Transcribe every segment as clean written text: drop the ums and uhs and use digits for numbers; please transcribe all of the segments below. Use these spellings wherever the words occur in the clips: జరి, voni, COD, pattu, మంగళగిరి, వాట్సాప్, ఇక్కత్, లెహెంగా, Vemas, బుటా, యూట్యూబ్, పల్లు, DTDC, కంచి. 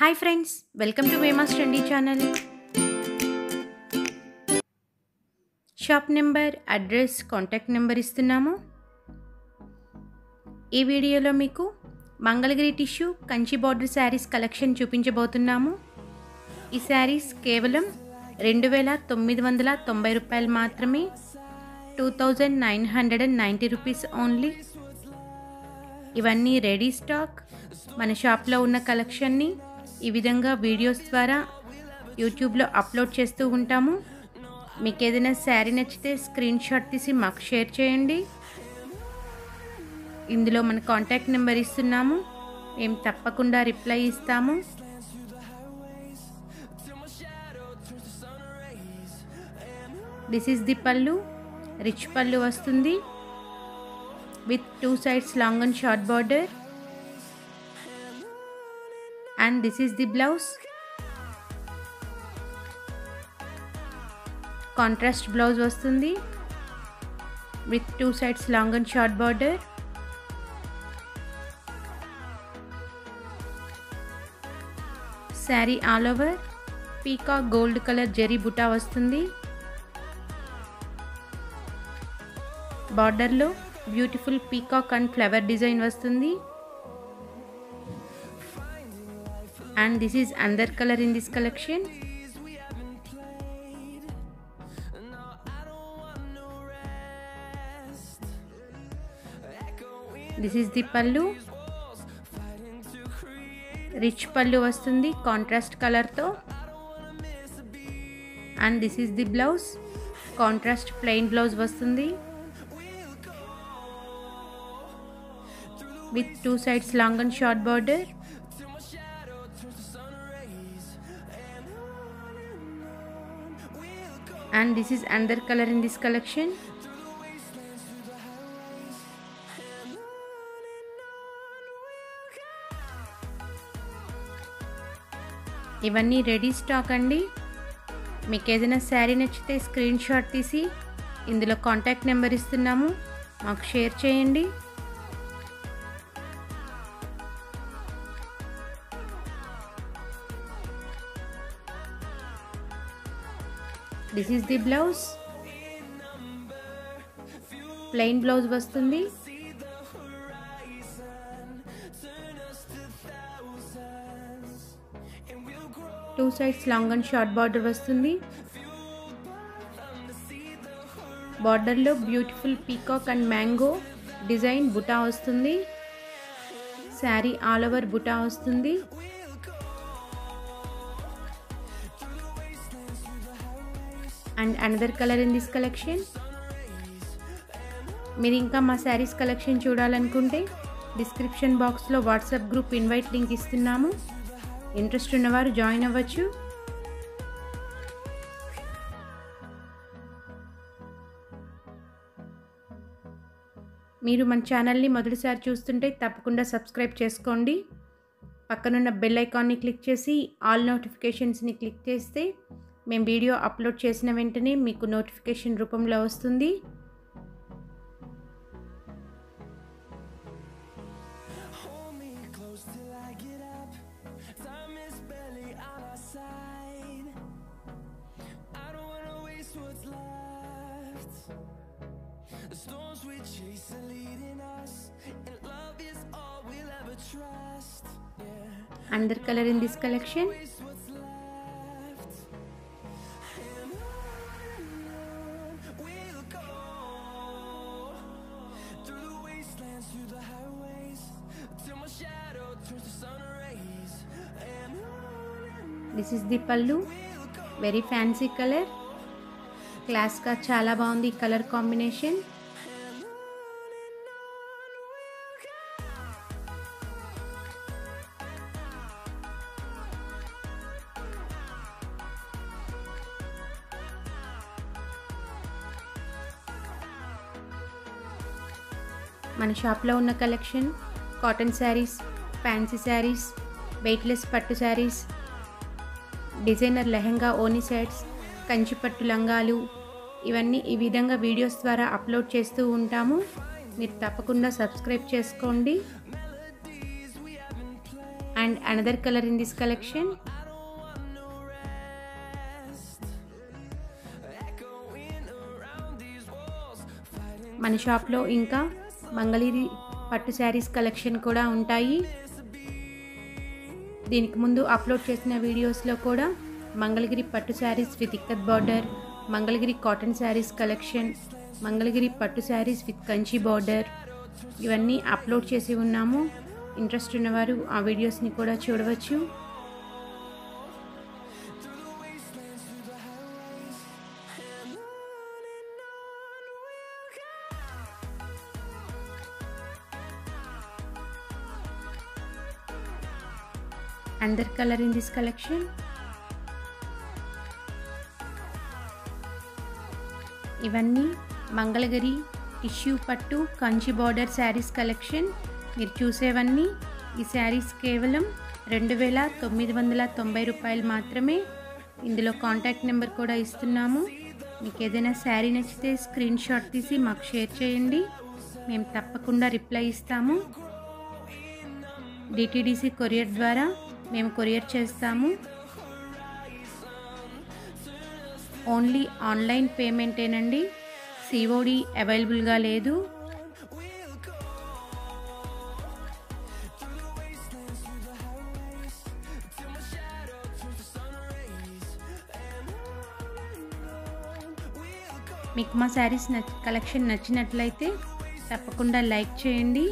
Hi friends, welcome to वेमास trendy channel. Shop number, address, contact number ఇస్తున్నాము। ఈ వీడియోలో మీకు మంగళగిరి tissue కంచి border saris collection చూపించబోతున్నాము। ఈ సారీస్ కేవలం 2990 రూపాయలు మాత్రమే, 2990 రూపీస్ ఓన్లీ। ఇవన్నీ రెడీ స్టాక్। మన షాప్ లో ఉన్న కలెక్షన్ ని ఈ విధంగా వీడియోస్ ద్వారా యూట్యూబ్ లో అప్లోడ్ చేస్తూ ఉంటాము। మీకు ఏదైనా సారీ నచ్చితే స్క్రీన్ షాట్ తీసి మాకు షేర్ చేయండి। ఇందులో మన కాంటాక్ట్ నెంబర్ ఇస్తున్నాము, మేము తప్పకుండా రిప్లై ఇస్తాము। This is the పల్లు, rich పల్లు వస్తుంది with 2 sides long and short border. And this is the blouse, contrast blouse vastundi with 2 sides long and short border। Saree all over peacock gold color jari buta vastundi। Border lo beautiful peacock and flower design vastundi। And this is another color in this collection। This is the pallu, rich pallu vastundi contrast color to। And this is the blouse, contrast plain blouse vastundi with 2 sides long and short border। And this is another color in this collection। ఇవన్నీ ready stock అండి। మీకు ఏదైనా sorry నచ్చితే screen shot తీసి ఇందులో contact number ఇస్తున్నాము, మాకు share చేయండి। This is the blouse, plain blouse vastundi with 2 sides long and short border vastundi। Border lo beautiful peacock and mango design buta vastundi, saree all over buta vastundi। And another color in this collection। మీరు ఇంకా మా saris collection చూడాలనుకుంటే description బాక్స్లో వాట్సాప్ group invite link ఇస్తున్నాము, interest ఉన్నవారు join అవ్వచ్చు। మీరు మన ఛానల్ని మొదటిసారి చూస్తుంటే తప్పకుండా సబ్స్క్రైబ్ చేసుకోండి, పక్కనున్న బెల్ ఐకాన్ని క్లిక్ చేసి ఆల్ నోటిఫికేషన్స్ని క్లిక్ చేస్తే మేము వీడియో అప్లోడ్ చేసిన వెంటనే మీకు నోటిఫికేషన్ రూపంలో వస్తుంది। Another color in this collection। This is the pallu, very fancy color, class ka chala baundi color combination। మన షాప్లో ఉన్న collection cotton saris, fancy saris, weightless పట్టు శారీస్, డిజైనర్ లెహెంగా, ఓని సెట్స్, కంచిపట్టు లంగాలు, ఇవన్నీ ఈ విధంగా వీడియోస్ ద్వారా అప్లోడ్ చేస్తూ ఉంటాము। మీరు తప్పకుండా సబ్స్క్రైబ్ చేసుకోండి। and another color in this collection. మన షాప్లో ఇంకా మంగళగిరి పట్టు శారీస్ కలెక్షన్ కూడా ఉంటాయి. దీనికి ముందు అప్లోడ్ చేసిన వీడియోస్లో కూడా మంగళగిరి పట్టు saris with ఇక్కత్ border, మంగళగిరి cotton saris collection, మంగళగిరి పట్టు శారీస్ విత్ కంచి బార్డర్ ఇవన్నీ అప్లోడ్ చేసి ఉన్నాము. ఇంట్రెస్ట్ ఉన్నవారు ఆ వీడియోస్ని కూడా చూడవచ్చు. Another color in this collection. ఇవన్నీ మంగళగిరి టిష్యూ పట్టు కంచి బార్డర్ శారీస్ కలెక్షన్. మీరు చూసేవన్నీ ఈ శారీస్ కేవలం 2990 రూపాయలు మాత్రమే. ఇందులో కాంటాక్ట్ నెంబర్ కూడా ఇస్తున్నాము. మీకు ఏదైనా శారీ నచ్చితే స్క్రీన్ షాట్ తీసి మాకు షేర్ చేయండి, మేము తప్పకుండా రిప్లై ఇస్తాము. DTDC కొరియర్ ద్వారా మేము కొరియర్ చేస్తాము. ఓన్లీ ఆన్లైన్ పేమెంటేనండి, COD అవైలబుల్గా లేదు. మీకు మా శారీస్ కలెక్షన్ నచ్చినట్లయితే తప్పకుండా లైక్ చేయండి.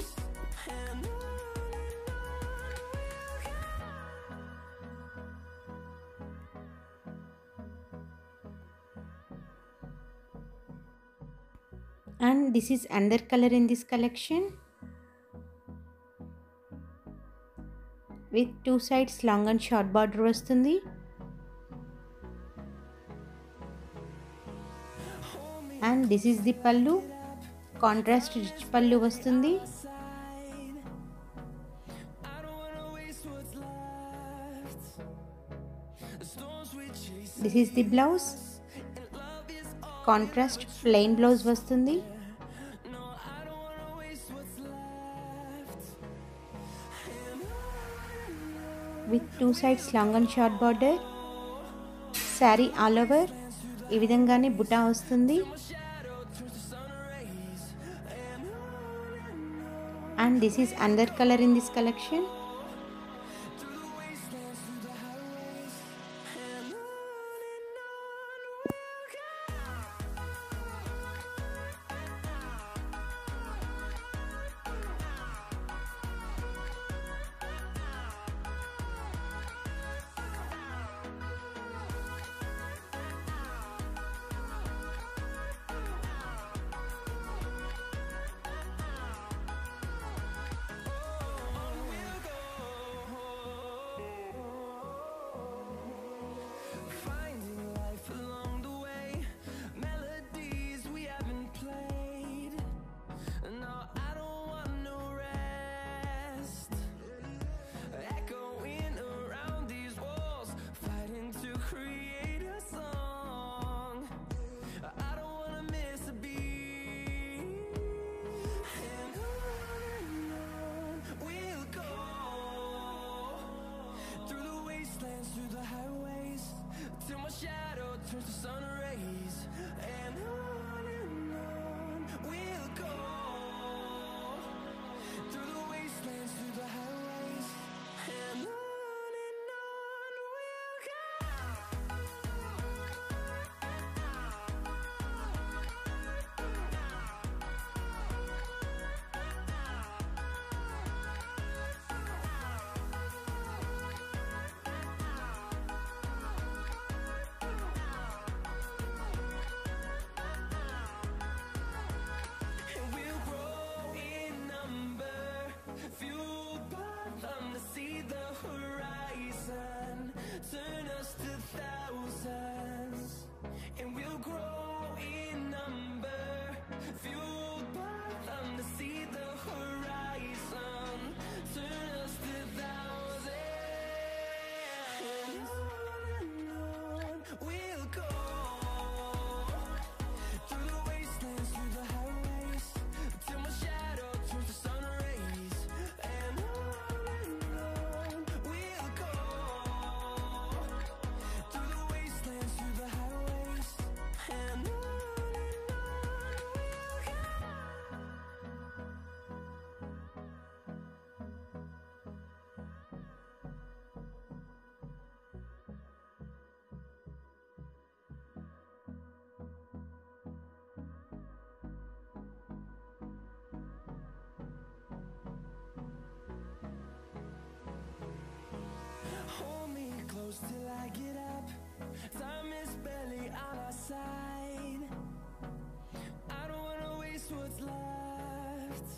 And this is another color in this collection with two sides long and short border vastundi, and this is the pallu, contrast rich pallu vastundi. This is the blouse, contrast plain blouse వస్తుంది. With two sides long and short border, sari all over ఈ విధంగానే బుటా వస్తుంది. And this is another colour in this collection.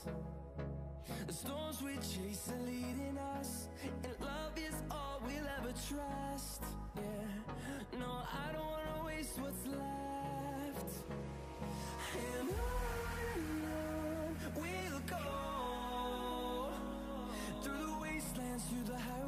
us. The storms we chase are leading us, and love is all we'll ever trust. Yeah, no, I don't wanna waste what's left. And on we'll go, through the wastelands, through the highways.